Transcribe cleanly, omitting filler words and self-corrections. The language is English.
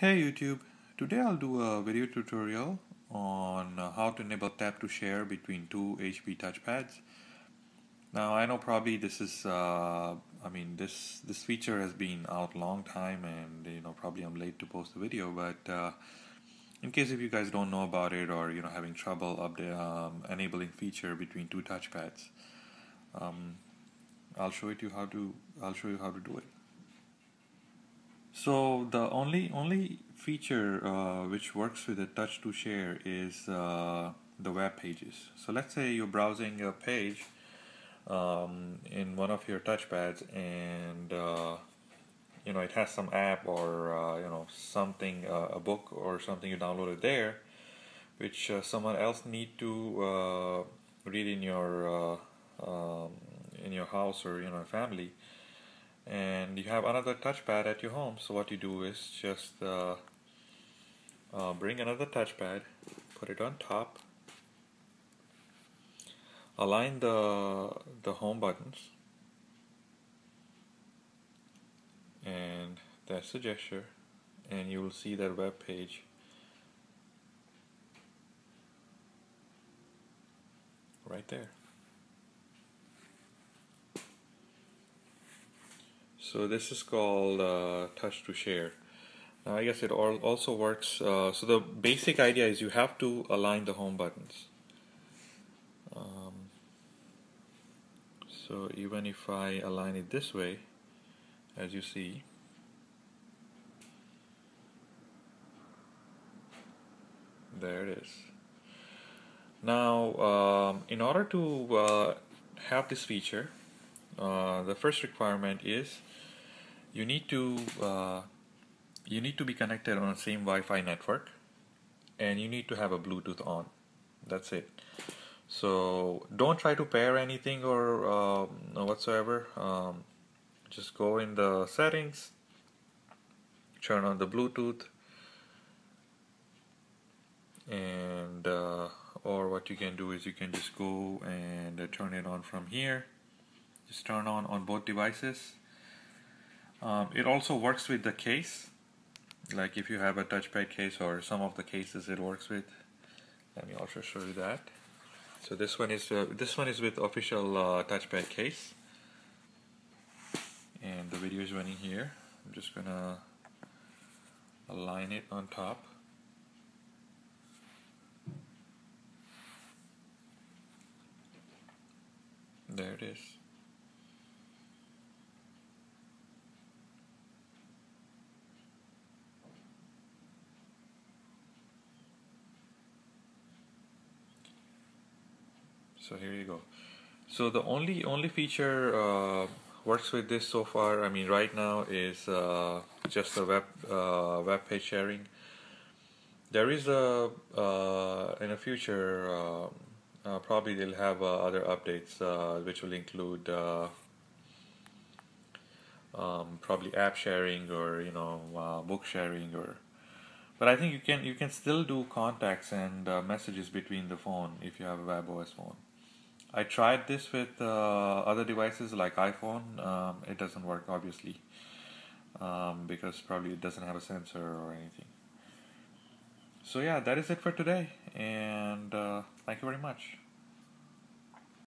Hey YouTube, today I'll do a video tutorial on how to enable tap to share between two HP touchpads. Now I know probably this is, this feature has been out a long time and probably I'm late to post the video, but in case if you guys don't know about it or having trouble enabling feature between two touchpads, I'll show you how to do it. So the only feature which works with the touch to share is the web pages. So let's say you're browsing a page in one of your touchpads, and it has some app or something, a book or something you downloaded there, which someone else need to read in your house or family. And you have another touchpad at your home, so what you do is just bring another touchpad, put it on top, align the home buttons, and that's the gesture, and you will see that web page right there. So this is called touch to share. Now I guess it also works. So the basic idea is you have to align the home buttons. So even if I align it this way, as you see, there it is. Now in order to have this feature, the first requirement is you need to be connected on the same Wi-Fi network, and you need to have a Bluetooth on. That's it. So don't try to pair anything or whatsoever. Just go in the settings, turn on the Bluetooth, and or what you can do is you can just go and turn it on from here. Just turn on both devices. It also works with the case, like if you have a touchpad case or some of the cases it works with. Let me also show you that. So this one is with official touchpad case, and the video is running here. I'm just gonna align it on top. There it is. So here you go. So the only feature works with this so far, right now, is just the web page sharing. There is a in the future probably they'll have other updates which will include probably app sharing or book sharing, or but I think you can still do contacts and messages between the phone if you have a webOS phone. I tried this with other devices like iPhone. It doesn't work, obviously, because probably it doesn't have a sensor or anything. So yeah, that is it for today, and thank you very much.